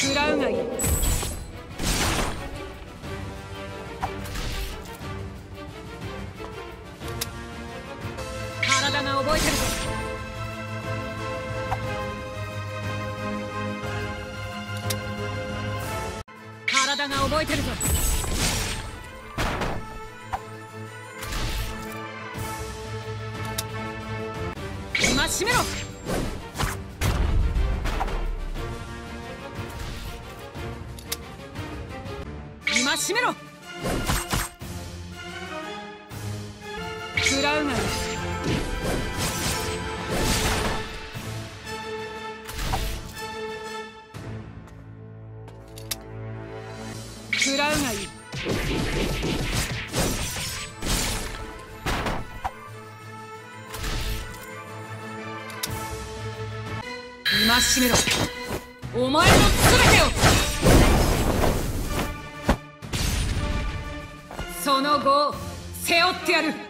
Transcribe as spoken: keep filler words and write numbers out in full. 食らうがいい。体が覚えてるぞ。体が覚えてるぞ。今閉めろ。閉めろ。食らうがいい。食らうがいい。今閉めろ。お前の全てを。その後を背負ってやる。